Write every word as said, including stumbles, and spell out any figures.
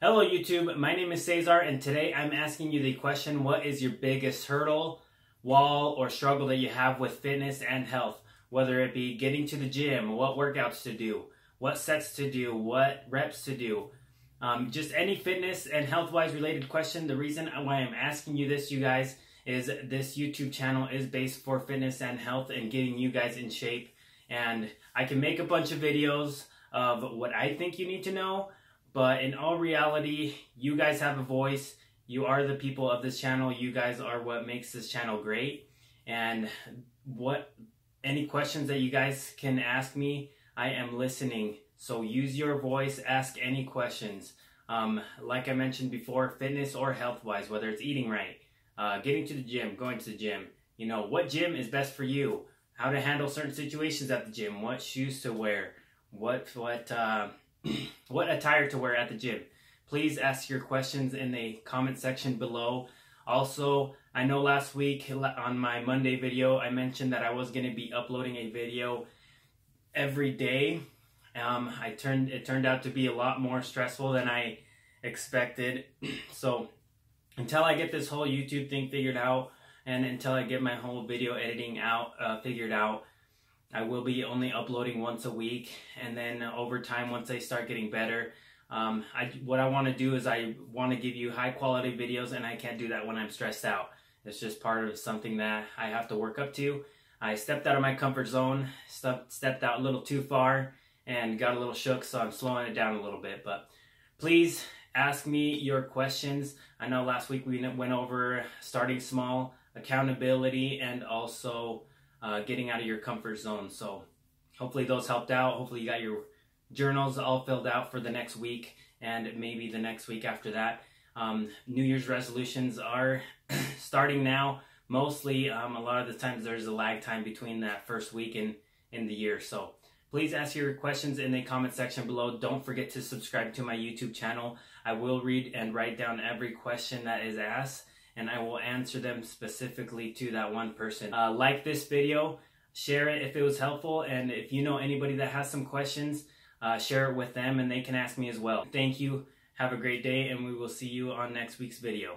Hello YouTube, my name is Cesar and today I'm asking you the question, what is your biggest hurdle, wall, or struggle that you have with fitness and health? Whether it be getting to the gym, what workouts to do, what sets to do, what reps to do, um, just any fitness and health-wise related question. The reason why I'm asking you this, you guys, is this YouTube channel is based for fitness and health and getting you guys in shape. And I can make a bunch of videos of what I think you need to know, but in all reality, you guys have a voice. You are the people of this channel. You guys are what makes this channel great. And what any questions that you guys can ask me, I am listening. So use your voice, ask any questions. Um, like I mentioned before, fitness or health-wise, whether it's eating right, uh, getting to the gym, going to the gym, you know, what gym is best for you, how to handle certain situations at the gym, what shoes to wear, what, what, uh, what attire to wear at the gym. Please ask your questions in the comment section below. Also, I know last week on my Monday video, I mentioned that I was going to be uploading a video every day. Um, I turned it turned out to be a lot more stressful than I expected. So until I get this whole YouTube thing figured out and until I get my whole video editing out uh, figured out, I will be only uploading once a week, and then over time, once I start getting better, um, I, what I want to do is I want to give you high quality videos, and I can't do that when I'm stressed out. It's just part of something that I have to work up to. I stepped out of my comfort zone, stepped, stepped out a little too far, and got a little shook, so I'm slowing it down a little bit. But please ask me your questions. I know last week we went over starting small, accountability, and also Uh, getting out of your comfort zone. So hopefully those helped out. Hopefully you got your journals all filled out for the next week and maybe the next week after that. Um, New Year's resolutions are starting now. Mostly um, a lot of the times there's a lag time between that first week and in the year. So please ask your questions in the comment section below. Don't forget to subscribe to my YouTube channel. I will read and write down every question that is asked, and I will answer them specifically to that one person. Uh, like this video, share it if it was helpful, and if you know anybody that has some questions, uh, share it with them and they can ask me as well. Thank you, have a great day, and we will see you on next week's video.